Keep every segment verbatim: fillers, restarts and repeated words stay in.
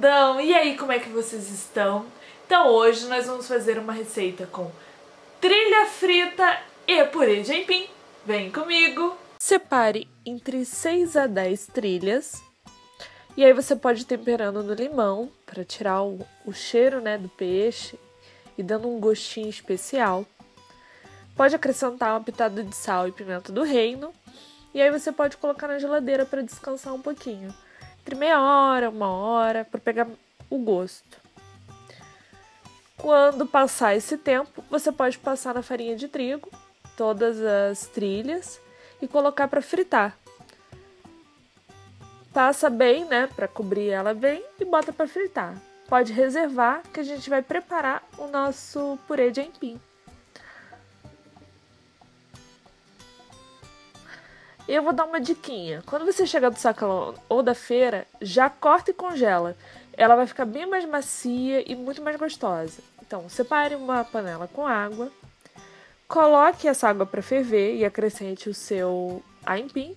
mundão! E aí, como é que vocês estão? Então hoje nós vamos fazer uma receita com trilha frita e purê de aipim. Vem comigo! Separe entre seis a dez trilhas. E aí você pode ir temperando no limão para tirar o, o cheiro, né, do peixe e dando um gostinho especial. Pode acrescentar uma pitada de sal e pimenta do reino. E aí você pode colocar na geladeira para descansar um pouquinho. Entre meia hora, uma hora, para pegar o gosto. Quando passar esse tempo, você pode passar na farinha de trigo todas as trilhas e colocar para fritar. Passa bem, né, para cobrir ela bem e bota para fritar. Pode reservar que a gente vai preparar o nosso purê de aipim. Eu vou dar uma diquinha. Quando você chegar do sacolão ou da feira, já corta e congela. Ela vai ficar bem mais macia e muito mais gostosa. Então, separe uma panela com água, coloque essa água para ferver e acrescente o seu aipim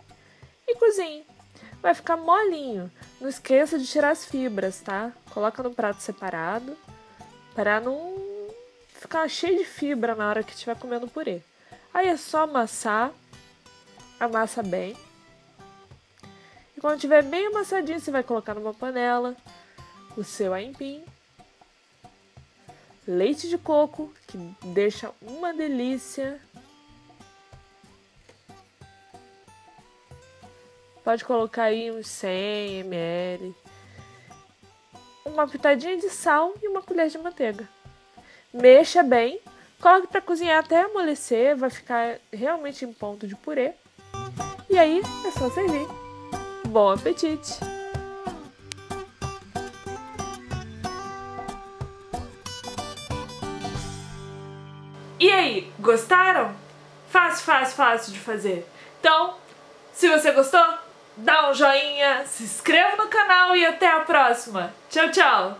e cozinhe. Vai ficar molinho. Não esqueça de tirar as fibras, tá? Coloca no prato separado para não ficar cheio de fibra na hora que estiver comendo o purê. Aí é só amassar. Amassa bem. E quando tiver bem amassadinho, você vai colocar numa panela o seu aipim, leite de coco, que deixa uma delícia. Pode colocar aí uns cem mililitros, uma pitadinha de sal e uma colher de manteiga. Mexa bem, coloque para cozinhar até amolecer, vai ficar realmente em ponto de purê. E aí é só servir. Bom apetite! E aí, gostaram? Fácil, fácil, fácil de fazer. Então, se você gostou, dá um joinha, se inscreva no canal e até a próxima. Tchau, tchau!